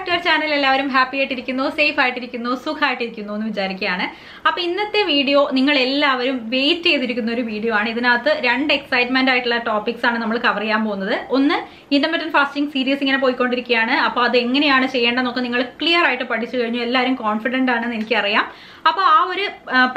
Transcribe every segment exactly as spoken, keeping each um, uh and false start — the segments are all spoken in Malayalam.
ഫാക്ടർ ചാനൽ എല്ലാവരും ഹാപ്പി ആയിട്ടിരിക്കുന്നു, സേഫ് ആയിട്ടിരിക്കുന്നു, സുഖമായിട്ടിരിക്കുന്നു എന്ന് വിചാരിക്കുകയാണ്. അപ്പോൾ ഇന്നത്തെ വീഡിയോ നിങ്ങൾ എല്ലാവരും വെയിറ്റ് ചെയ്തിരിക്കുന്ന ഒരു വീഡിയോ ആണ്. ഇതിനകത്ത് രണ്ട് എക്സൈറ്റ്മെന്റ് ആയിട്ടുള്ള ടോപ്പിക്സ് ആണ് നമ്മൾ കവർ ചെയ്യാൻ പോകുന്നത്. ഒന്ന്, ഇന്റർമിറ്റന്റ് ഫാസ്റ്റിംഗ് സീരീസ് ഇങ്ങനെ പോയിക്കൊണ്ടിരിക്കുകയാണ്. അപ്പോൾ അത് എങ്ങനെയാണ് ചെയ്യേണ്ടതെന്നൊക്കെ നിങ്ങൾ ക്ലിയർ ആയിട്ട് പഠിച്ചു കഴിഞ്ഞു. എല്ലാവരും കോൺഫിഡന്റ് ആണെന്ന് എനിക്കറിയാം. അപ്പോൾ ആ ഒരു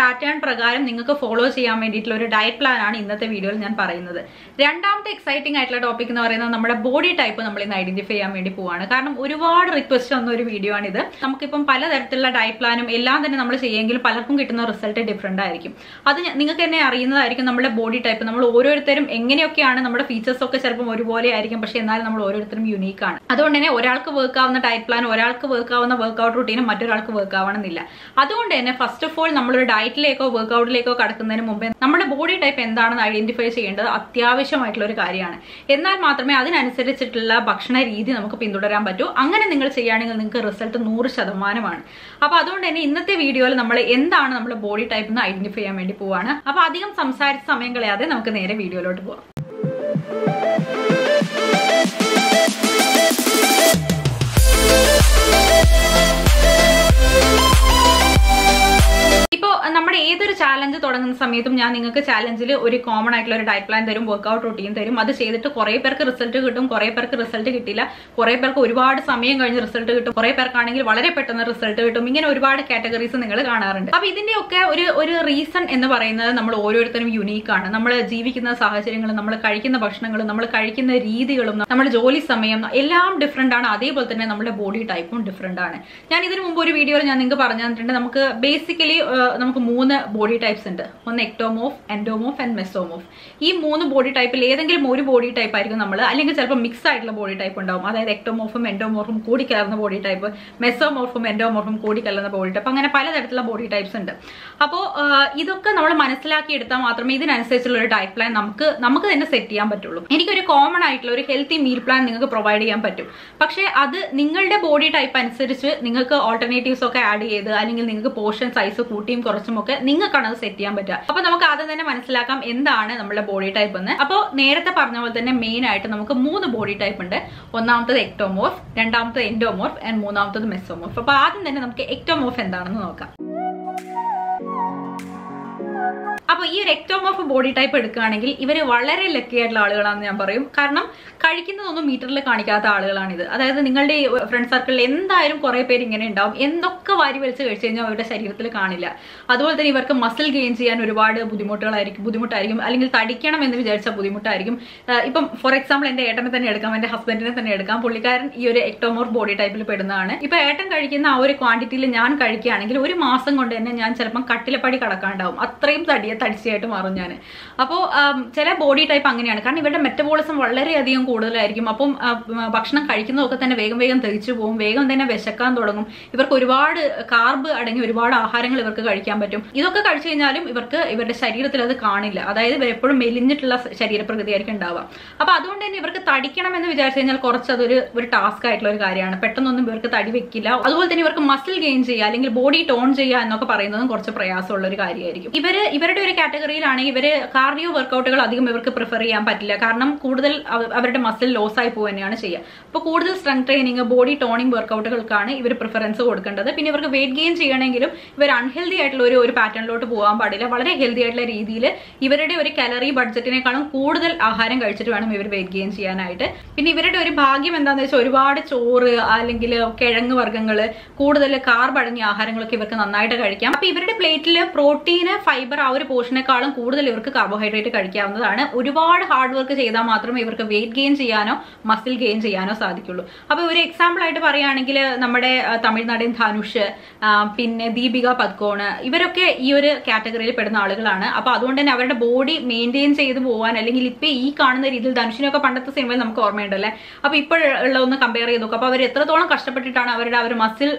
പാറ്റേൺ പ്രകാരം നിങ്ങൾക്ക് ഫോളോ ചെയ്യാൻ വേണ്ടിയിട്ടുള്ള ഒരു ഡയറ്റ് പ്ലാൻ ആണ് ഇന്നത്തെ വീഡിയോയിൽ ഞാൻ പറയുന്നത്. രണ്ടാമത്തെ എക്സൈറ്റിംഗ് ആയിട്ടുള്ള ടോപ്പിക് എന്ന് പറയുന്നത് നമ്മുടെ ബോഡി ടൈപ്പ് നമ്മൾ ഇന്ന് ഐഡന്റിഫൈ ചെയ്യാൻ വേണ്ടി പോവാണ്. കാരണം ഒരുപാട് റിക്വസ്റ്റ് വന്ന ഒരു വീഡിയോ ആണിത്. നമുക്കിപ്പം പലതരത്തിലുള്ള ഡയറ്റ് പ്ലാനും എല്ലാം തന്നെ നമ്മൾ ചെയ്യുമെങ്കിൽ പലർക്കും കിട്ടുന്ന റിസൾട്ട് ഡിഫറെൻ്റ് ആയിരിക്കും. അത് നിങ്ങൾക്ക് തന്നെ അറിയുന്നതായിരിക്കും. നമ്മുടെ ബോഡി ടൈപ്പ് നമ്മൾ ഓരോരുത്തരും എങ്ങനെയൊക്കെയാണ്, നമ്മുടെ ഫീച്ചേഴ്സ് ഒക്കെ ചിലപ്പം ഒരുപോലെ ആയിരിക്കും, പക്ഷെ എന്നാലും നമ്മൾ ഓരോരുത്തരും യുണീക്കാണ്. അതുകൊണ്ട് തന്നെ ഒരാൾക്ക് വർക്ക് ആവുന്ന ഡയറ്റ് പ്ലാൻ, ഒരാൾക്ക് വർക്ക് ആവുന്ന വർക്ക്ഔട്ട് റൂട്ടീനും മറ്റൊരാൾക്ക് വർക്ക് ആവണമെന്നില്ല. അതുകൊണ്ട് തന്നെ ഫസ്റ്റ് ഓഫ് ഓൾ നമ്മളൊരു ഡയറ്റിലേക്കോ വർക്ക്ഔട്ടിലേക്കോ കടക്കുന്നതിന് മുമ്പേ നമ്മുടെ ബോഡി ടൈപ്പ് എന്താണെന്ന് ഐഡന്റിഫൈ ചെയ്യേണ്ടത് അത്യാവശ്യമായിട്ടുള്ള ഒരു കാര്യമാണ്. എന്നാൽ മാത്രമേ അതിനനുസരിച്ചിട്ടുള്ള ഭക്ഷണ രീതി നമുക്ക് പിന്തുടരാൻ പറ്റൂ. അങ്ങനെ നിങ്ങൾ ചെയ്യുകയാണെങ്കിൽ നിങ്ങൾക്ക് റിസൾട്ട് നൂറ് ശതമാനമാണ്. അപ്പോൾ അതുകൊണ്ട് തന്നെ ഇന്നത്തെ വീഡിയോയിൽ നമ്മൾ എന്താണ് നമ്മുടെ ബോഡി ടൈപ്പ് എന്ന് ഐഡന്റിഫൈ ചെയ്യാൻ വേണ്ടി പോവാണ്. അപ്പോൾ അധികം സംസാരിച്ച സമയം കളയാതെ നമുക്ക് നേരെ വീഡിയോയിലോട്ട് പോവാം. ഇപ്പോൾ നമ്മുടെ ഏതൊരു ചാലഞ്ച് തുടങ്ങുന്ന സമയത്തും ഞാൻ നിങ്ങൾക്ക് ചാലഞ്ചിൽ ഒരു കോമൺ ആയിട്ടുള്ള ഒരു ഡയറ്റ് പ്ലാൻ തരും, വർക്ക്ഔട്ട് റൂട്ടീൻ തരും. അത് ചെയ്തിട്ട് കുറേ പേർക്ക് റിസൾട്ട് കിട്ടും, കുറേ പേർക്ക് റിസൾട്ട് കിട്ടില്ല, കുറേ പേർക്ക് ഒരുപാട് സമയം കഴിഞ്ഞ് റിസൾട്ട് കിട്ടും, കുറേ പേർക്കാണെങ്കിൽ വളരെ പെട്ടെന്ന് റിസൾട്ട് കിട്ടും. ഇങ്ങനെ ഒരുപാട് കാറ്റഗറീസ് നിങ്ങൾ കാണാറുണ്ട്. അപ്പോൾ ഇതിൻ്റെയൊക്കെ ഒരു ഒരു റീസൺ എന്ന് പറയുന്നത് നമ്മൾ ഓരോരുത്തരും യുണീക്കാണ്. നമ്മൾ ജീവിക്കുന്ന സാഹചര്യങ്ങളും നമ്മൾ കഴിക്കുന്ന ഭക്ഷണങ്ങളും നമ്മൾ കഴിക്കുന്ന രീതികളും നമ്മുടെ ജോലി സമയം എല്ലാം ഡിഫറെൻ്റ് ആണ്. അതേപോലെ തന്നെ നമ്മുടെ ബോഡി ടൈപ്പും ഡിഫറെൻ്റ് ആണ്. ഞാൻ ഇതിനു മുമ്പ് ഒരു വീഡിയോയിൽ ഞാൻ നിങ്ങൾക്ക് പറഞ്ഞു തന്നിട്ടുണ്ട്. നമുക്ക് ബേസിക്കലി നമുക്ക് മൂന്ന് ബോഡി ടൈപ്സ് ഉണ്ട്. ഒന്ന് എക്ടോമോഫ്, എൻഡോമോഫ് ആൻഡ് മെസോമോഫ്. ഈ മൂന്ന് ബോഡി ടൈപ്പിൽ ഏതെങ്കിലും ഒരു ബോഡി ടൈപ്പ് ആയിരിക്കും നമ്മൾ, അല്ലെങ്കിൽ ചിലപ്പോൾ മിക്സ് ആയിട്ടുള്ള ബോഡി ടൈപ്പ് ഉണ്ടാവും. അതായത് എക്ടോമോഫും എൻഡോമോഫും കൂടി കലർന്ന ബോഡി ടൈപ്പ്, മെസോമോഫും എൻഡോമോഫും കൂടി കലർന്ന ബോഡി ടൈപ്പ്, അങ്ങനെ പലതരത്തിലുള്ള ബോഡി ടൈപ്സ് ഉണ്ട്. അപ്പോൾ ഇതൊക്കെ നമ്മൾ മനസ്സിലാക്കിയെടുത്താൽ മാത്രമേ ഇതിനനുസരിച്ചുള്ള ഒരു ഡയറ്റ് പ്ലാൻ നമുക്ക് നമുക്ക് തന്നെ സെറ്റ് ചെയ്യാൻ പറ്റുള്ളൂ. എനിക്കൊരു കോമൺ ആയിട്ടുള്ള ഒരു ഹെൽത്തി മീൽ പ്ലാൻ നിങ്ങൾക്ക് പ്രൊവൈഡ് ചെയ്യാൻ പറ്റും, പക്ഷേ അത് നിങ്ങളുടെ ബോഡി ടൈപ്പ് അനുസരിച്ച് നിങ്ങൾക്ക് ഓൾട്ടർനേറ്റീവ്സ് ഒക്കെ ആഡ് ചെയ്ത്, അല്ലെങ്കിൽ നിങ്ങൾക്ക് പോർഷൻ സൈസ് കൂട്ടിയും കുറച്ചുമൊക്കെ നിങ്ങൾക്കാണ് അത് സെറ്റ് ചെയ്യാൻ പറ്റുക. അപ്പൊ നമുക്ക് ആദ്യം തന്നെ മനസ്സിലാക്കാം എന്താണ് നമ്മുടെ ബോഡി ടൈപ്പ് എന്ന്. അപ്പോൾ നേരത്തെ പറഞ്ഞ പോലെ തന്നെ മെയിൻ ആയിട്ട് നമുക്ക് മൂന്ന് ബോഡി ടൈപ്പ് ഉണ്ട്. ഒന്നാമത്തത് എക്ടോമോർഫ്, രണ്ടാമത്തത് എൻഡോമോർഫ് ആൻഡ് മൂന്നാമത്തത് മെസോമോർഫ്. അപ്പൊ ആദ്യം തന്നെ നമുക്ക് എക്ടോമോർഫ് എന്താണെന്ന് നോക്കാം. അപ്പോൾ ഈ ഒരു എക്ടോമോർഫ് ബോഡി ടൈപ്പ് എടുക്കുകയാണെങ്കിൽ ഇവർ വളരെ ലക്കി ആയിട്ടുള്ള ആളുകളാണെന്ന് ഞാൻ പറയും. കാരണം കഴിക്കുന്നതൊന്നും മീറ്ററിൽ കാണിക്കാത്ത ആളുകളാണിത്. അതായത് നിങ്ങളുടെ ഫ്രണ്ട് സർക്കിളിൽ എന്തായാലും കുറേ പേര് ഇങ്ങനെ ഉണ്ടാവും, എന്തൊക്കെ വാരി വലിച്ച് കഴിച്ചു കഴിഞ്ഞാൽ അവരുടെ ശരീരത്തിൽ കാണില്ല. അതുപോലെ തന്നെ ഇവർക്ക് മസിൽ ഗെയിൻ ചെയ്യാൻ ഒരുപാട് ബുദ്ധിമുട്ടുകളായിരിക്കും ബുദ്ധിമുട്ടായിരിക്കും അല്ലെങ്കിൽ തടിക്കണം എന്ന് വിചാരിച്ചാൽ ബുദ്ധിമുട്ടായിരിക്കും. ഇപ്പം ഫോർ എക്സാമ്പിൾ എൻ്റെ ഏട്ടനെ തന്നെ എടുക്കാം, എൻ്റെ ഹസ്ബൻഡിനെ തന്നെ എടുക്കാം. പുള്ളിക്കാരൻ ഈ ഒരു എക്ടോമോർഫ് ബോഡി ടൈപ്പിൽ പെടുന്നതാണ്. ഇപ്പം ഏട്ടൻ കഴിക്കുന്ന ആ ഒരു ക്വാണ്ടിറ്റിയിൽ ഞാൻ കഴിക്കുകയാണെങ്കിൽ ഒരു മാസം കൊണ്ട് തന്നെ ഞാൻ ചിലപ്പം കട്ടിലപ്പടി കടക്കാണ്ടാവും. അത്രയും തടിയ തടിച്ചായിട്ട് മാറും ഞാൻ. അപ്പോൾ ചില ബോഡി ടൈപ്പ് അങ്ങനെയാണ്. കാരണം ഇവരുടെ മെറ്റബോളിസം വളരെയധികം കൂടുതലായിരിക്കും. അപ്പം ഭക്ഷണം കഴിക്കുന്നതൊക്കെ തന്നെ വേഗം വേഗം ദഹിച്ചു പോകും, വേഗം തന്നെ വിശക്കാൻ തുടങ്ങും. ഇവർക്ക് ഒരുപാട് കാർബ് അടങ്ങി ഒരുപാട് ആഹാരങ്ങൾ ഇവർക്ക് കഴിക്കാൻ പറ്റും. ഇതൊക്കെ കഴിച്ചു കഴിഞ്ഞാലും ഇവർക്ക് ഇവരുടെ ശരീരത്തിൽ അത് കാണില്ല. അതായത് ഇവർ എപ്പോഴും മെലിഞ്ഞിട്ടുള്ള ശരീരപ്രകൃതിയായിരിക്കും ഉണ്ടാവുക. അപ്പോൾ അതുകൊണ്ട് തന്നെ ഇവർക്ക് തടിക്കണം എന്ന് വിചാരിച്ചു കഴിഞ്ഞാൽ കുറച്ച് അതൊരു ഒരു ടാസ്ക് ആയിട്ടുള്ള ഒരു കാര്യമാണ്. പെട്ടെന്നൊന്നും ഇവർക്ക് തടി വെക്കില്ല. അതുപോലെ തന്നെ ഇവർക്ക് മസിൽ ഗെയിൻ ചെയ്യുക അല്ലെങ്കിൽ ബോഡി ടോൺ ചെയ്യുക എന്നൊക്കെ പറയുന്നതും കുറച്ച് പ്രയാസമുള്ള ഒരു കാര്യമായിരിക്കും. ഇവർ ഇവരുടെ ഒരു കാറ്റഗറിയിലാണെങ്കിൽ ഇവര് കാർഡിയോ വർക്കൗട്ടുകൾ അധികം ഇവർക്ക് പ്രിഫർ ചെയ്യാൻ പറ്റില്ല. കാരണം കൂടുതൽ അവരുടെ മസിൽ ലോസ് ആയി പോകുക തന്നെയാണ് ചെയ്യുക. അപ്പോൾ കൂടുതൽ സ്ട്രെങ്ത് ട്രെയിനിങ്, ബോഡി ടോണിങ് വർക്കൗട്ടുകൾക്കാണ് ഇവർ പ്രിഫറൻസ് കൊടുക്കേണ്ടത്. പിന്നെ ഇവർക്ക് വെയിറ്റ് ഗെയിൻ ചെയ്യണമെങ്കിലും ഇവർ അൺഹെൽത്തി ആയിട്ടുള്ള ഒരു ഒരു പാറ്റേണിലോട്ട് പോകാൻ പാടില്ല. വളരെ ഹെൽത്തി ആയിട്ടുള്ള രീതിയിൽ ഇവരുടെ ഒരു കലറി ബഡ്ജറ്റിനേക്കാളും കൂടുതൽ ആഹാരം കഴിച്ചിട്ട് വേണം ഇവർ വെയിറ്റ് ഗെയിൻ ചെയ്യാനായിട്ട്. പിന്നെ ഇവരുടെ ഒരു ഭാഗ്യം എന്താണെന്ന് വെച്ചാൽ ഒരുപാട് ചോറ് അല്ലെങ്കിൽ കിഴങ്ങ് വർഗ്ഗങ്ങൾ, കൂടുതൽ കാർബ് അടങ്ങിയ ആഹാരങ്ങളൊക്കെ ഇവർക്ക് നന്നായിട്ട് കഴിക്കാം. അപ്പോൾ ഇവരുടെ പ്ലേറ്റിൽ പ്രോട്ടീന്, ഫൈബർ ആ ഒരു പോഷനേക്കാളും കൂടുതൽ ഇവർക്ക് കാർബോഹൈഡ്രേറ്റ് കഴിക്കാവുന്നതാണ്. ഒരുപാട് ഹാർഡ് വർക്ക് ചെയ്താൽ മാത്രമേ ഇവർക്ക് വെയിറ്റ് ഗെയിൻ ചെയ്യാനോ മസിൽ ഗെയിൻ ചെയ്യാനോ സാധിക്കുള്ളൂ. അപ്പോൾ ഒരു എക്സാമ്പിൾ ആയിട്ട് പറയുകയാണെങ്കിൽ നമ്മുടെ തമിഴ്നാടൻ ധനുഷ്, പിന്നെ ദീപിക പദ്കോണ്, ഇവരൊക്കെ ഈ ഒരു കാറ്റഗറിയിൽ പെടുന്ന ആളുകളാണ്. അപ്പോൾ അതുകൊണ്ട് തന്നെ അവരുടെ ബോഡി മെയിൻറ്റെയിൻ ചെയ്ത് പോകാൻ, അല്ലെങ്കിൽ ഇപ്പം ഈ കാണുന്ന രീതിയിൽ ധനുഷിനൊക്കെ പണ്ടത്തെ സിനിമയിൽ നമുക്ക് ഓർമ്മയുണ്ടല്ലേ, അപ്പോൾ ഇപ്പോഴുള്ള ഒന്ന് കമ്പയർ ചെയ്ത് നോക്കും. അപ്പോൾ അവർ എത്രത്തോളം കഷ്ടപ്പെട്ടിട്ടാണ് അവരുടെ ആ ഒരു മസിൽ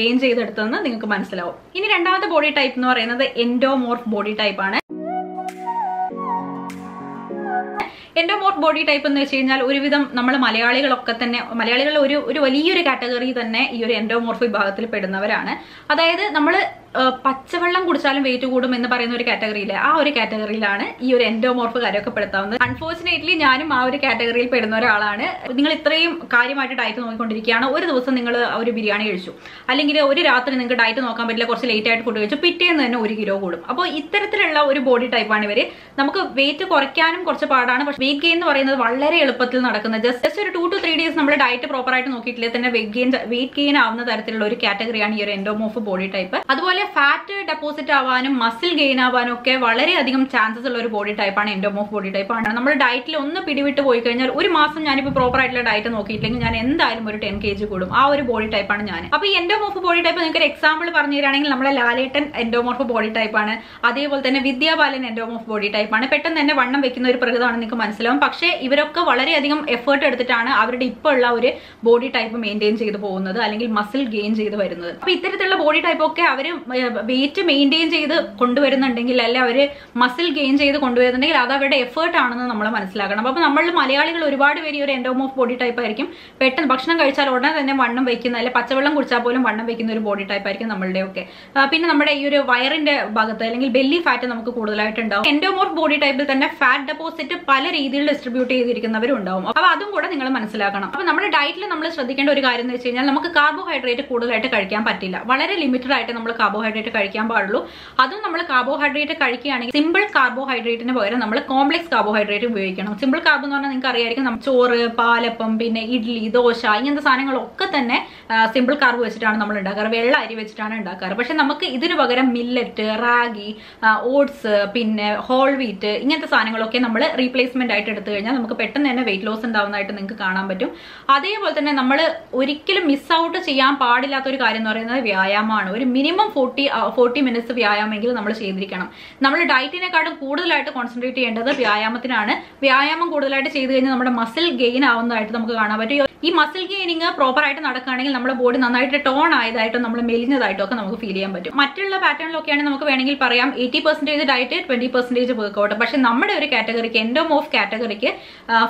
ഗെയിൻ ചെയ്തെടുത്തതെന്ന് നിങ്ങൾക്ക് മനസ്സിലാവും. ഇനി രണ്ടാമത്തെ ബോഡി ടൈപ്പ് എന്ന് പറയുന്നത് എൻഡോമോർഫ് ബോഡി ടൈപ്പ് ആണ്. എൻഡോമോർഫ് ബോഡി ടൈപ്പ് എന്ന് വെച്ച് കഴിഞ്ഞാൽ ഒരുവിധം നമ്മൾ മലയാളികളൊക്കെ തന്നെ, മലയാളികൾ ഒരു ഒരു വലിയൊരു കാറ്റഗറി തന്നെ ഈ ഒരു എൻഡോമോർഫ് വിഭാഗത്തിൽ പെടുന്നവരാണ്. അതായത് നമ്മൾ പച്ചവെള്ളം കുടിച്ചാലും വെയിറ്റ് കൂടും എന്ന് പറയുന്ന ഒരു കാറ്റഗറിയിലെ ആ ഒരു കാറ്റഗറിയിലാണ് ഈ ഒരു എൻഡോമോർഫ് കാര്യമൊക്കെ പെടുത്താവുന്നത്. അൺഫോർച്ചുനേറ്റ്ലി ഞാനും ആ ഒരു കാറ്റഗറിയിൽ പെടുന്ന ഒരാളാണ്. നിങ്ങൾ ഇത്രയും കാര്യമായിട്ട് ഡയറ്റ് നോക്കിക്കൊണ്ടിരിക്കുകയാണ്, ഒരു ദിവസം നിങ്ങൾ ഒരു ബിരിയാണി കഴിച്ചു, അല്ലെങ്കിൽ ഒരു രാത്രി നിങ്ങൾക്ക് ഡയറ്റ് നോക്കാൻ പറ്റില്ല, കുറച്ച് ലേറ്റ് ആയിട്ട് ഫുഡ് കഴിച്ചു, പിറ്റേന്ന് തന്നെ ഒരു കിലോ കൂടും. അപ്പോൾ ഇത്തരത്തിലുള്ള ഒരു ബോഡി ടൈപ്പാണ് ഇവര്. നമുക്ക് വെയിറ്റ് കുറയ്ക്കാനും കുറച്ച് പാടാണ്, പക്ഷെ വെയിറ്റ് ഗെയിൻ എന്ന് പറയുന്നത് വളരെ എളുപ്പത്തിൽ നടക്കുന്നത്. ജസ്റ്റ് ഒരു ടു ടു ത്രീ ഡേയ്സ് നമ്മൾ ഡയറ്റ് പ്രോപ്പർ ആയിട്ട് നോക്കിയിട്ടില്ലേ തന്നെ വെയിറ്റ് ഗെയിൻ വെയിറ്റ് ഗെയിൻ ആവുന്ന തരത്തിലുള്ള ഒരു കാറ്റഗറിയാണ് ഈ ഒരു എൻഡോമോർഫ് ബോഡി ടൈപ്പ്. അതുപോലെ ഫാറ്റ് ഡെപ്പോസിറ്റ് ആവാനും മസിൽ ഗെയിൻ ആവാനും ഒക്കെ വളരെയധികം ചാൻസസ് ഉള്ള ഒരു ബോഡി ടൈപ്പാണ് എൻഡോമോർഫ് ബോഡി ടൈപ്പ് ആണ്. നമ്മൾ ഡയറ്റിൽ ഒന്ന് പിടിവിട്ട് പോയി കഴിഞ്ഞാൽ, ഒരു മാസം ഞാനിപ്പോൾ പ്രോപ്പർ ആയിട്ടുള്ള ഡയറ്റ് നോക്കിയിട്ടില്ലെങ്കിൽ ഞാൻ എന്തായാലും ഒരു ടെൻ കെ ജി കൂടും. ആ ഒരു ബോഡി ടൈപ്പാണ് ഞാൻ. അപ്പോൾ ഈ എൻഡോമോർഫ് ബോഡി ടൈപ്പ് നിങ്ങൾക്ക് ഒരു എക്സാമ്പിൾ പറഞ്ഞു തരാണെങ്കിൽ, നമ്മളെ ലാലേട്ടൻ എൻഡോമോർഫ് ബോഡി ടൈപ്പാണ്. അതേപോലെ തന്നെ വിദ്യാബാലൻ എൻഡോമോർഫ് ബോഡി ടൈപ്പാണ്. പെട്ടെന്ന് തന്നെ വണ്ണം വെക്കുന്ന ഒരു പ്രകൃതമാണ്, നിങ്ങൾക്ക് മനസ്സിലാവും. പക്ഷേ ഇവരൊക്കെ വളരെയധികം എഫേർട്ട് എടുത്തിട്ടാണ് അവരുടെ ഇപ്പോൾ ഉള്ള ഒരു ബോഡി ടൈപ്പ് മെയിൻറ്റെയിൻ ചെയ്ത് പോകുന്നത്, അല്ലെങ്കിൽ മസിൽ ഗെയിൻ ചെയ്ത് വരുന്നത്. അപ്പോൾ ഇത്തരത്തിലുള്ള ബോഡി ടൈപ്പ് ഒക്കെ അവർ വെയിറ്റ് മെയിൻറ്റെയിൻ ചെയ്ത് കൊണ്ടുവരുന്നുണ്ടെങ്കിൽ, അല്ലെ അവർ മസിൽ ഗെയിൻ ചെയ്ത് കൊണ്ടുവരുന്നുണ്ടെങ്കിൽ, അത് അവരുടെ എഫേർട്ട് ആണെന്ന് നമ്മൾ മനസ്സിലാക്കണം. അപ്പോൾ നമ്മൾ മലയാളികൾ ഒരുപാട് പേര് ഈ ഒരു എൻഡോമോർഫ് ബോഡി ടൈപ്പ് ആയിരിക്കും. പെട്ടെന്ന് ഭക്ഷണം കഴിച്ചാൽ ഉടനെ തന്നെ വണ്ണം വെക്കുന്ന, അല്ലെ പച്ചവെള്ളം കുടിച്ചാൽ പോലും വണ്ണം വെക്കുന്ന ഒരു ബോഡി ടൈപ്പ് ആയിരിക്കും നമ്മളുടെ ഒക്കെ. പിന്നെ നമ്മുടെ ഈ ഒരു വയറിന്റെ ഭാഗത്ത് അല്ലെങ്കിൽ ബെല്ലി ഫാറ്റ് നമുക്ക് കൂടുതലായിട്ടുണ്ടാവും. എൻഡോമോർഫ് ബോഡി ടൈപ്പിൽ തന്നെ ഫാറ്റ് ഡെപ്പോസിറ്റ് പല രീതിയിൽ ഡിസ്ട്രിബ്യൂട്ട് ചെയ്തിരിക്കുന്നവരും ഉണ്ടാവും. അപ്പോൾ അതും കൂടെ നിങ്ങൾ മനസ്സിലാക്കണം. അപ്പോൾ നമ്മുടെ ഡയറ്റിൽ നമ്മൾ ശ്രദ്ധിക്കേണ്ട ഒരു കാര്യം എന്ന് വെച്ച് കഴിഞ്ഞാൽ, നമുക്ക് കാർബോഹൈഡ്രേറ്റ് കൂടുതലായിട്ട് കഴിക്കാൻ പറ്റില്ല. വളരെ ലിമിറ്റഡ് ആയിട്ട് നമ്മൾ കാർബോഹൈഡ്രേറ്റ് കഴിക്കാൻ പാടുള്ളൂ. അതും നമ്മൾ കാർബോഹൈഡ്രേറ്റ് കഴിക്കുകയാണെങ്കിൽ സിമ്പിൾ കാർബോഹൈഡ്രേറ്റിന് പകരം നമ്മൾ കോംപ്ലക്സ് കാർബോഹൈഡ്രേറ്റ് ഉപയോഗിക്കണം. സിമ്പിൾ കാർബ് എന്ന് പറഞ്ഞാൽ നിങ്ങൾക്ക് അറിയായിരിക്കും, നമ്മൾ ചോറ്, പാലപ്പം, പിന്നെ ഇഡ്ഡലി, ദോശ, ഇങ്ങനത്തെ സാധനങ്ങളൊക്കെ തന്നെ സിമ്പിൾ കാർബ് വെച്ചിട്ടാണ് നമ്മൾ ഉണ്ടാക്കാറ്, വെള്ള അരി വെച്ചിട്ടാണ് ഉണ്ടാക്കാറ്. പക്ഷെ നമുക്ക് ഇതിനു പകരം മില്ലറ്റ്, റാഗി, ഓട്സ്, പിന്നെ ഹോൾ വീറ്റ്, ഇങ്ങനത്തെ സാധനങ്ങളൊക്കെ നമ്മൾ റീപ്ലേസ്മെന്റ് ആയിട്ട് എടുത്തു കഴിഞ്ഞാൽ നമുക്ക് പെട്ടെന്ന് തന്നെ വെയിറ്റ് ലോസ് ഉണ്ടാവുന്നതായിട്ട് നിങ്ങൾക്ക് കാണാൻ പറ്റും. അതേപോലെ തന്നെ നമ്മൾ ഒരിക്കലും മിസ് ഔട്ട് ചെയ്യാൻ പാടില്ലാത്ത ഒരു കാര്യം എന്ന് പറയുന്നത് വ്യായാമമാണ്. ഒരു മിനിമം ഫോർട്ടി ഫോർട്ടി മിനിറ്റ്സ് വ്യായാമമെങ്കിലും നമ്മൾ ചെയ്തിരിക്കണം. നമ്മൾ ഡയറ്റിനെക്കാട്ടും കൂടുതലായിട്ട് കോൺസെൻട്രേറ്റ് ചെയ്യേണ്ടത് വ്യായാമത്തിനാണ്. വ്യായാമം കൂടുതലായിട്ട് ചെയ്ത് കഴിഞ്ഞാൽ നമ്മുടെ മസിൽ ഗെയിൻ ആവുന്നതായിട്ട് നമുക്ക് കാണാൻ പറ്റും. ഈ മസിൽ ഗെയിനിങ് പ്രോപ്പറായിട്ട് നടക്കുകയാണെങ്കിൽ നമ്മുടെ ബോഡി നന്നായിട്ട് ടോൺ ആയതായിട്ടും നമ്മൾ മെലിഞ്ഞതായിട്ടും ഒക്കെ നമുക്ക് ഫീൽ ചെയ്യാൻ പറ്റും. മറ്റുള്ള പാറ്റേണിലൊക്കെയാണ് നമുക്ക് വേണമെങ്കിൽ പറയാം eighty percentage diet, twenty percentage workout. പക്ഷെ നമ്മുടെ ഒരു കാറ്റഗറിക്ക്, എൻഡോമോർഫ് കാറ്റഗറിക്ക്,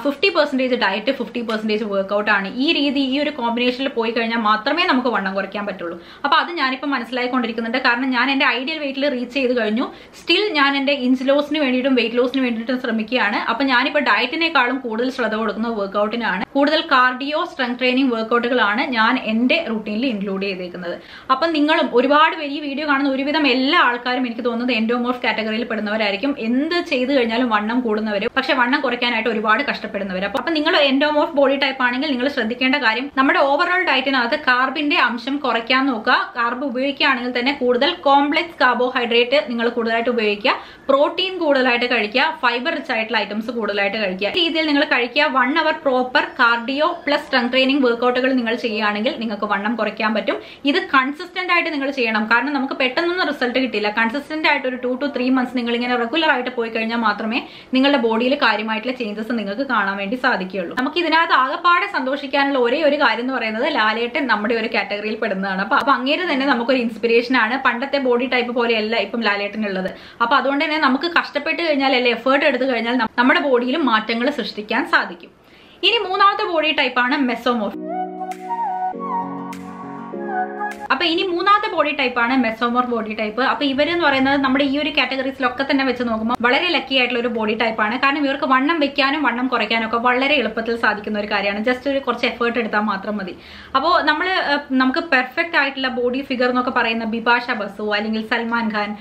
fifty percentage diet, fifty percentage workout ആണ്. ഈ രീതി, ഈ ഒരു കോമ്പിനേഷനിൽ പോയി കഴിഞ്ഞാൽ മാത്രമേ നമുക്ക് വണ്ണം കുറയ്ക്കാൻ പറ്റുള്ളൂ. അപ്പോൾ അത് ഞാനിപ്പോൾ മനസ്സിലായിക്കൊണ്ടിരിക്കുന്നുണ്ട്. കാരണം ഞാൻ എൻ്റെ ഐഡിയൽ വെയിറ്റിൽ റീച്ച് ചെയ്ത് കഴിഞ്ഞു. സ്റ്റിൽ ഞാൻ എൻ്റെ ഇഞ്ച് ലോസിന് വേണ്ടിയിട്ടും വെയിറ്റ് ലോസിന് വേണ്ടിയിട്ടും ശ്രമിക്കുകയാണ്. അപ്പോൾ ഞാനിപ്പോൾ ഡയറ്റിനേക്കാളും കൂടുതൽ ശ്രദ്ധ കൊടുക്കുന്നത് വർക്കൗട്ടിനാണ്. കൂടുതൽ കാർഡിയോ, സ്ട്രെങ്ത് ട്രെയിനിങ് വർക്കൗട്ടുകളാണ് ഞാൻ എൻ്റെ റൂട്ടീനിൽ ഇൻക്ലൂഡ് ചെയ്തേക്കുന്നത്. അപ്പം നിങ്ങളും ഒരുപാട് പേര് ഈ വീഡിയോ കാണുന്ന ഒരുവിധം എല്ലാ ആൾക്കാരും എനിക്ക് തോന്നുന്നത് എൻഡോമോർഫ് കാറ്റഗറിയിൽ പെടുന്നവരായിരിക്കും. എന്ത് ചെയ്ത് കഴിഞ്ഞാലും വണ്ണം കൂടുന്നവർ, പക്ഷെ വണ്ണം കുറയ്ക്കാനായിട്ട് ഒരുപാട് കഷ്ടപ്പെടുന്നവർ. അപ്പം നിങ്ങൾ എൻഡോമോർഫ് ബോഡി ടൈപ്പ് ആണെങ്കിൽ നിങ്ങൾ ശ്രദ്ധിക്കേണ്ട കാര്യം, നമ്മുടെ ഓവറോൾ ഡയറ്റിനകത്ത് കാർബിന്റെ അംശം കുറയ്ക്കാൻ നോക്കുക. കാർബ് ഉപയോഗിക്കുകയാണെങ്കിൽ തന്നെ കൂടുതൽ കോംപ്ലക്സ് കാർബോഹൈഡ്രേറ്റ് നിങ്ങൾ കൂടുതലായിട്ട് ഉപയോഗിക്കുക, പ്രോട്ടീൻ കൂടുതലായിട്ട് കഴിക്കുക, ഫൈബർ റിച്ച് ആയിട്ടുള്ള ഐറ്റംസ് കൂടുതലായിട്ട് കഴിക്കുക. ഈ രീതിയിൽ നിങ്ങൾ കഴിക്കുക. One hour proper cardio plus strength training വർക്കൗട്ടുകൾ നിങ്ങൾ ചെയ്യുകയാണെങ്കിൽ നിങ്ങൾക്ക് വണ്ണം കുറയ്ക്കാൻ പറ്റും. ഇത് കൺസിസ്റ്റന്റ് ആയിട്ട് നിങ്ങൾ ചെയ്യണം. കാരണം നമുക്ക് പെട്ടെന്നൊന്നും റിസൾട്ട് കിട്ടില്ല. കൺസിസ്റ്റന്റ് ആയിട്ട് ഒരു ടു ടു ത്രീ മന്ത്സ് നിങ്ങൾ ഇങ്ങനെ റെഗുലർ ആയിട്ട് പോയി കഴിഞ്ഞാൽ മാത്രമേ നിങ്ങളുടെ ബോഡിയിൽ കാര്യമായിട്ടുള്ള ചേഞ്ചസ് നിങ്ങൾക്ക് കാണാൻ വേണ്ടി സാധിക്കുകയുള്ളൂ. നമുക്ക് ഇതിനകത്ത് ആകെപ്പാടെ സന്തോഷിക്കാനുള്ള ഒരേ ഒരു കാര്യം എന്ന് പറയുന്നത് ലാലേട്ടൻ നമ്മുടെ ഒരു കാറ്റഗറിയിൽ പെടുന്നതാണ്. അപ്പൊ അപ്പൊ അങ്ങേര് തന്നെ നമുക്കൊരു ഇൻസ്പിറേഷൻ ആണ്. പണ്ടത്തെ ബോഡി ടൈപ്പ് പോലെയല്ല ഇപ്പം ലാലേട്ടനുള്ളത്. അപ്പൊ അതുകൊണ്ട് തന്നെ നമുക്ക് കഷ്ടപ്പെട്ട് കഴിഞ്ഞാൽ, അല്ലെങ്കിൽ എഫേർട്ട് എടുത്തു കഴിഞ്ഞാൽ നമ്മുടെ ബോഡിയിലും മാറ്റങ്ങൾ സൃഷ്ടിക്കാൻ സാധിക്കും. ഇനി മൂന്നാമത്തെ ബോഡി ടൈപ്പാണ് മെസോമോർഫ്. അപ്പൊ ഇനി മൂന്നാമത്തെ ബോഡി ടൈപ്പാണ് മെസോമോർഫ് ബോഡി ടൈപ്പ്. അപ്പൊ ഇവരെന്ന് പറയുന്നത് നമ്മുടെ ഈ ഒരു കാറ്റഗറീസിലൊക്കെ തന്നെ വെച്ച് നോക്കുമ്പോൾ വളരെ ലക്കി ആയിട്ടുള്ള ഒരു ബോഡി ടൈപ്പാണ്. കാരണം ഇവർക്ക് വണ്ണം വെക്കാനും വണ്ണം കുറയ്ക്കാനും ഒക്കെ വളരെ എളുപ്പത്തിൽ സാധിക്കുന്ന ഒരു കാര്യമാണ്. ജസ്റ്റ് ഒരു കുറച്ച് എഫേർട്ട് എടുത്താൽ മാത്രം മതി. അപ്പോൾ നമ്മൾ നമുക്ക് പെർഫെക്റ്റ് ആയിട്ടുള്ള ബോഡി ഫിഗർ എന്നൊക്കെ പറയുന്ന ബിപാഷ ബസു, അല്ലെങ്കിൽ സൽമാൻ ഖാൻ,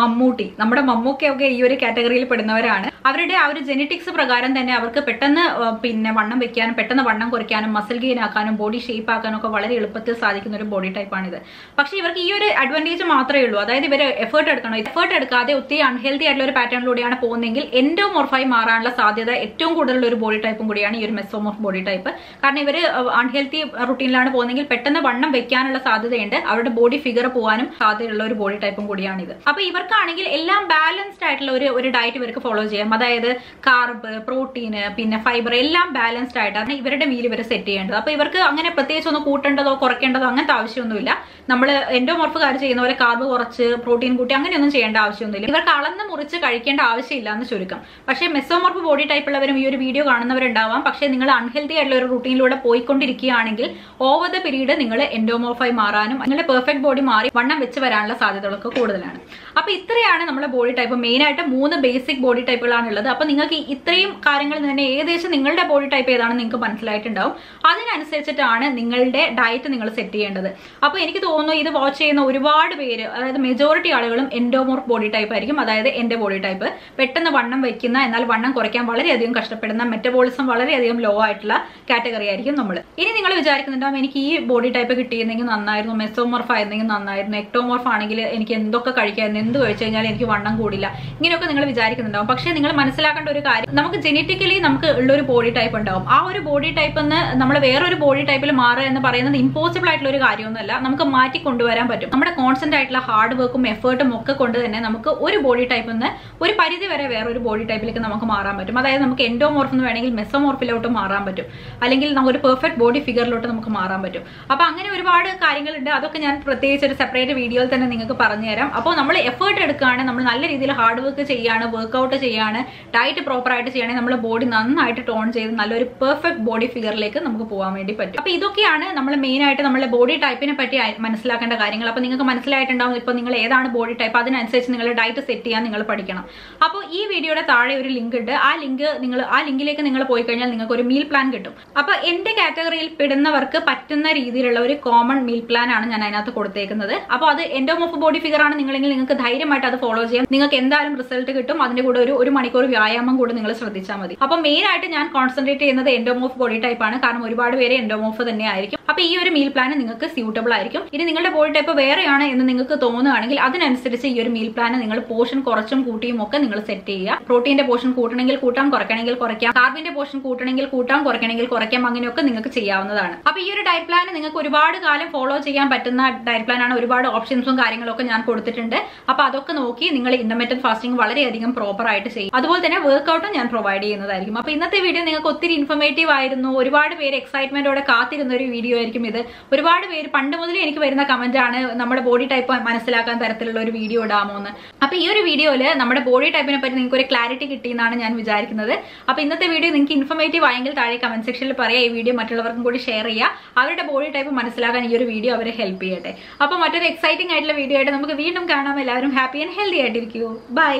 മമ്മൂട്ടി, നമ്മുടെ മമ്മൂക്കയൊക്കെ ഈ ഒരു കാറ്റഗറിയിൽ പെടുന്നവരാണ്. അവരുടെ ആ ഒരു ജെനറ്റിക്സ് പ്രകാരം തന്നെ അവർക്ക് പെട്ടെന്ന് പിന്നെ വണ്ണം വെക്കാനും പെട്ടെന്ന് വണ്ണം കുറയ്ക്കാനും മസിൽ ഗെയിൻ ആക്കാനും ബോഡി ഷേപ്പ് ആക്കാനും ഒക്കെ വളരെ എളുപ്പത്തിൽ സാധിക്കുന്ന ഒരു ബോഡി ടൈപ്പാണിത്. പക്ഷേ ഇവർക്ക് ഈ ഒരു അഡ്വാൻറ്റേജ് മാത്രമേ ഉള്ളൂ. അതായത് ഇവർ എഫേർട്ട് എടുക്കണം. എഫേർട്ട് എടുക്കാതെ ഒത്തിരി അൺഹെൽത്തി ആയിട്ടുള്ള ഒരു പാറ്റേണിലൂടെയാണ് പോകുന്നതെങ്കിൽ എൻഡോമോർഫായി മാറാനുള്ള സാധ്യത ഏറ്റവും കൂടുതലുള്ള ഒരു ബോഡി ടൈപ്പും കൂടിയാണ് ഈ ഒരു മെസോമോർഫ് ബോഡി ടൈപ്പ്. കാരണം ഇവർ അൺഹെൽത്തി റൂട്ടീനിലാണ് പോകുന്നതെങ്കിൽ പെട്ടെന്ന് വണ്ണം വെക്കാനുള്ള സാധ്യതയുണ്ട്. അവരുടെ ബോഡി ഫിഗർ പോകാനും സാധ്യതയുള്ള ഒരു ബോഡി ടൈപ്പും കൂടിയാണിത്. അപ്പോൾ ഇവർക്കാണെങ്കിൽ എല്ലാം ബാലൻസ്ഡ് ആയിട്ടുള്ള ഒരു ഒരു ഡയറ്റ് ഇവർക്ക് ഫോളോ ചെയ്യാം. അതായത് കാർബ്, പ്രോട്ടീന്, പിന്നെ ഫൈബർ എല്ലാം ബാലൻസ്ഡ് ആയിട്ടാണ് ഇവരുടെ മീൽ ഇവർ സെറ്റ് ചെയ്യേണ്ടത്. അപ്പോൾ ഇവർക്ക് അങ്ങനെ പ്രത്യേകിച്ച് ഒന്ന് കൂട്ടേണ്ടതോ കുറയ്ക്കേണ്ടതോ അങ്ങനത്തെ ആവശ്യമൊന്നും കാര്യമൊന്നുമില്ല. നമ്മൾ എൻഡോമോർഫ് കാര്യം ചെയ്യുന്ന പോലെ കാർബ് കുറച്ച് പ്രോട്ടീൻ കൂട്ടി അങ്ങനെയൊന്നും ചെയ്യേണ്ട ആവശ്യമൊന്നുമില്ല. ഇവർക്ക് അളന്ന് മുറിച്ച് കഴിക്കേണ്ട ആവശ്യമില്ല എന്ന് ചുരുക്കം. പക്ഷേ മെസോമോർഫ് ബോഡി ടൈപ്പുള്ളവരും ഈ ഒരു വീഡിയോ കാണുന്നവരുണ്ടാവാം. പക്ഷേ നിങ്ങൾ അൺഹെൽത്തി ആയിട്ടുള്ള ഒരു റൂട്ടീനിലൂടെ പോയിക്കൊണ്ടിരിക്കുകയാണെങ്കിൽ ഓവർ ദ പീരീഡ് നിങ്ങൾ എൻഡോമോർഫായി മാറാനും നിങ്ങളുടെ പെർഫെക്റ്റ് ബോഡി മാറി വണ്ണം വെച്ച് വരാനുള്ള സാധ്യതകളൊക്കെ കൂടുതലാണ്. അപ്പോൾ ഇത്രയാണ് നമ്മുടെ ബോഡി ടൈപ്പ്. മെയിനായിട്ട് മൂന്ന് ബേസിക് ബോഡി ടൈപ്പുകളാണുള്ളത്. അപ്പോൾ നിങ്ങൾക്ക് ഇത്രയും കാര്യങ്ങൾ തന്നെ ഏകദേശം നിങ്ങളുടെ ബോഡി ടൈപ്പ് ഏതാണെന്ന് നിങ്ങൾക്ക് മനസ്സിലായിട്ടുണ്ടാവും. അതിനനുസരിച്ചിട്ടാണ് നിങ്ങളുടെ ഡയറ്റ് നിങ്ങൾ സെറ്റ് ചെയ്യേണ്ടത്. അപ്പോൾ എനിക്ക് തോന്നുന്നു ഇത് വാച്ച് ചെയ്യുന്ന ഒരുപാട് പേര്, അതായത് മെജോറിറ്റി ആളുകളും എൻഡോമോർഫ് ബോഡി ടൈപ്പ് ആയിരിക്കും. അതായത് എൻ്റെ ബോഡി ടൈപ്പ്, പെട്ടെന്ന് വണ്ണം വയ്ക്കുന്ന എന്നാൽ വണ്ണം കുറയ്ക്കാൻ വളരെയധികം കഷ്ടപ്പെടുന്ന, മെറ്റബോളിസം വളരെയധികം ലോ ആയിട്ടുള്ള കാറ്റഗറി ആയിരിക്കും നമ്മൾ. ഇനി നിങ്ങൾ വിചാരിക്കുന്നുണ്ടാവും എനിക്ക് ഈ ബോഡി ടൈപ്പ് കിട്ടിയിരുന്നെങ്കിൽ നന്നായിരുന്നു, മെസോമോർഫ് ആയിരുന്നെങ്കിൽ നന്നായിരുന്നു, എക്ടോമോർഫ് ആണെങ്കിൽ എനിക്ക് എന്തൊക്കെ കഴിക്കായിരുന്നു, എന്ത് കഴിച്ചു കഴിഞ്ഞാൽ എനിക്ക് വണ്ണം കൂടില്ല, ഇങ്ങനെയൊക്കെ നിങ്ങൾ വിചാരിക്കുന്നുണ്ടാവും. പക്ഷേ നിങ്ങൾ മനസ്സിലാക്കേണ്ട ഒരു കാര്യം, നമുക്ക് ജെനറ്റിക്കലി നമുക്ക് ഉള്ളൊരു ബോഡി ടൈപ്പ് ഉണ്ടാവും. ആ ഒരു ബോഡി ടൈപ്പ് എന്ന് നമ്മൾ വേറൊരു ബോഡി ടൈപ്പിൽ മാറുക എന്ന് പറയുന്നത് ഇമ്പോസിബിൾ ആയിട്ടുള്ള ഒരു കാര്യമൊന്നുമല്ല. നമുക്ക് മാറ്റി കൊണ്ടുവരാൻ പറ്റും. നമ്മുടെ കോൺസ്റ്റന്റ് ആയിട്ടുള്ള ഹാർഡ് വർക്കും എഫേർട്ടും ഒക്കെ കൊണ്ട് തന്നെ നമുക്ക് ഒരു ബോഡി ടൈപ്പ് നിന്ന് ഒരു പരിധി വരെ വേറൊരു ബോഡി ടൈപ്പിലേക്ക് നമുക്ക് മാറാൻ പറ്റും. അതായത് നമുക്ക് എൻഡോമോർഫ് എന്ന് വേണമെങ്കിൽ മെസോമോർഫിലോട്ട് മാറാൻ പറ്റും, അല്ലെങ്കിൽ നമുക്കൊരു പെർഫെക്റ്റ് ബോഡി ഫിഗറിലോട്ട് നമുക്ക് മാറാൻ പറ്റും. അപ്പോൾ അങ്ങനെ ഒരുപാട് കാര്യങ്ങളുണ്ട്. അതൊക്കെ ഞാൻ പ്രത്യേകിച്ച് ഒരു സെപ്പറേറ്റ് വീഡിയോയിൽ തന്നെ നിങ്ങൾക്ക് പറഞ്ഞു തരാം. അപ്പോൾ നമ്മൾ എഫേർട്ട് എടുക്കുകയാണ്, നമ്മൾ നല്ല രീതിയിൽ ഹാർഡ് വർക്ക് ചെയ്യുകയാണ്, വർക്ക്ഔട്ട് ചെയ്യുകയാണ്, ഡയറ്റ് പ്രോപ്പറായിട്ട് ചെയ്യുകയാണെങ്കിൽ നമ്മുടെ ബോഡി നന്നായിട്ട് ടോൺ ചെയ്ത് നല്ലൊരു പെർഫെക്റ്റ് ബോഡി ഫിഗറിലേക്ക് നമുക്ക് പോകാൻ വേണ്ടി പറ്റും. അപ്പോൾ ഇതൊക്കെയാണ് നമ്മൾ മെയിനായിട്ട് നമ്മുടെ ബോഡി ടൈപ്പിനെ പറ്റി മനസ്സിലാക്കേണ്ട കാര്യങ്ങൾ. അപ്പോൾ നിങ്ങൾക്ക് മനസ്സിലായിട്ടുണ്ടാവും ഇപ്പോൾ നിങ്ങൾ ഏതാണ് ബോഡി ടൈപ്പ്, അതിനനുസരിച്ച് നിങ്ങളുടെ ഡയറ്റ് സെറ്റ് ചെയ്യാൻ നിങ്ങൾ പഠിക്കണം. അപ്പോൾ ഈ വീഡിയോയുടെ താഴെ ഒരു ലിങ്ക് ഉണ്ട്. ആ ലിങ്ക് നിങ്ങൾ ആ ലിങ്കിലേക്ക് നിങ്ങൾ പോയി കഴിഞ്ഞാൽ നിങ്ങൾക്ക് ഒരു മീൽ പ്ലാൻ കിട്ടും. അപ്പോൾ എൻ്റെ കാറ്റഗറിയിൽ പെടുന്നവർക്ക് പറ്റുന്ന രീതിയിലുള്ള ഒരു കോമൺ മീൽ പ്ലാൻ ആണ് ഞാൻ അതിനകത്ത് കൊടുത്തേക്കുന്നത്. അപ്പോൾ അത് എൻഡോമോർഫ് ബോഡി ഫിഗർ ആണ് നിങ്ങളെങ്കിൽ നിങ്ങൾക്ക് ധൈര്യമായിട്ട് അത് ഫോളോ ചെയ്യാം. നിങ്ങൾക്ക് എന്തായാലും റിസൾട്ട് കിട്ടും. അതിൻ്റെ കൂടെ ഒരു ഒരു മണിക്കൂർ വ്യായാമം കൂടെ നിങ്ങൾ ശ്രദ്ധിച്ചാൽ മതി. അപ്പോൾ മെയിനായിട്ട് ഞാൻ കോൺസെൻട്രേറ്റ് ചെയ്യുന്നത് എൻഡോമോർഫ് ബോഡി ടൈപ്പ് ആണ്. കാരണം ഒരുപാട് പേര് എൻഡോമോർഫ് തന്നെ ആയിരിക്കും. അപ്പോൾ ഈ ഒരു മീൽ പ്ലാൻ നിങ്ങൾക്ക് സ്യൂട്ടബിൾ ആയിരിക്കും. ഇനി നിങ്ങളുടെ ബോഡി ടൈപ്പ് വേറെയാണ് എന്ന് നിങ്ങൾക്ക് തോന്നുകയാണെങ്കിൽ അതിനനുസരിച്ച് ഈ ഒരു മീൽ പ്ലാൻ നിങ്ങൾ പോർഷൻ കുറച്ചും കൂട്ടിയും ഒക്കെ നിങ്ങൾ സെറ്റ് ചെയ്യുക. പ്രോട്ടീൻ്റെ പോർഷൻ കൂട്ടണമെങ്കിൽ കൂട്ടാം, കുറയ്ക്കണമെങ്കിൽ കുറയ്ക്കാം, കാർബിൻ്റെ പോർഷൻ കൂട്ടണമെങ്കിൽ കൂട്ടാം, കുറയ്ക്കണമെങ്കിൽ കുറയ്ക്കാം, അങ്ങനെയൊക്കെ നിങ്ങൾക്ക് ചെയ്യാവുന്നതാണ്. അപ്പോൾ ഈ ഒരു ഡയറ്റ് പ്ലാൻ നിങ്ങൾക്ക് ഒരുപാട് കാലം ഫോളോ ചെയ്യാൻ പറ്റുന്ന ഡയറ്റ് പ്ലാൻ ആണ്. ഒരുപാട് ഓപ്ഷൻസും കാര്യങ്ങളൊക്കെ ഞാൻ കൊടുത്തിട്ടുണ്ട്. അപ്പോൾ അതൊക്കെ നോക്കി നിങ്ങൾ ഇന്റർമിറ്റന്റ് ഫാസ്റ്റിംഗ് വളരെയധികം പ്രോപ്പർ ആയിട്ട് ചെയ്യും. അതുപോലെ തന്നെ വർക്ക്ഔട്ടും ഞാൻ പ്രൊവൈഡ് ചെയ്യുന്നതായിരിക്കും. അപ്പോൾ ഇന്നത്തെ വീഡിയോ നിങ്ങൾക്ക് ഒത്തിരി ഇൻഫോർമേറ്റീവ് ആയിരുന്നു. ഒരുപാട് പേര് എക്സൈറ്റ്മെന്റോടെ കാത്തിരുന്ന ഒരു വീഡിയോ ആയിരിക്കും ഇത്. ഒരുപാട് പേര് പണ്ട് മുതലേ എനിക്ക് വരുന്ന കമന്റ് ആണ് നമ്മുടെ ബോഡി ടൈപ്പ് മനസ്സിലാക്കാൻ തരത്തിലുള്ള ഒരു വീഡിയോ ഇടാമോ എന്ന്. അപ്പോൾ ഈ ഒരു വീഡിയോയിൽ നമ്മുടെ ബോഡി ടൈപ്പിനെ പറ്റി നിങ്ങൾക്ക് ഒരു ക്ലാരിറ്റി കിട്ടിയെന്നാണ് ഞാൻ വിചാരിക്കുന്നത്. അപ്പോൾ ഇന്നത്തെ വീഡിയോ നിങ്ങൾക്ക് ഇൻഫോർമേറ്റീവ് ആയെങ്കിൽ താഴെ കമന്റ് സെക്ഷനിൽ പറയാം. ഈ വീഡിയോ മറ്റുള്ളവർക്കും കൂടി ഷെയർ ചെയ്യുക. അവരുടെ ബോഡി ടൈപ്പ് മനസ്സിലാക്കാൻ ഈ ഒരു വീഡിയോ അവരെ ഹെൽപ്പ് ചെയ്യട്ടെ. അപ്പോൾ മറ്റൊരു എക്സൈറ്റിംഗ് ആയിട്ടുള്ള വീഡിയോ ആയിട്ട് നമുക്ക് വീണ്ടും കാണാം. എല്ലാവരും ഹാപ്പി ആൻഡ് ഹെൽത്തി ആയിട്ടിരിക്കൂ. ബൈ.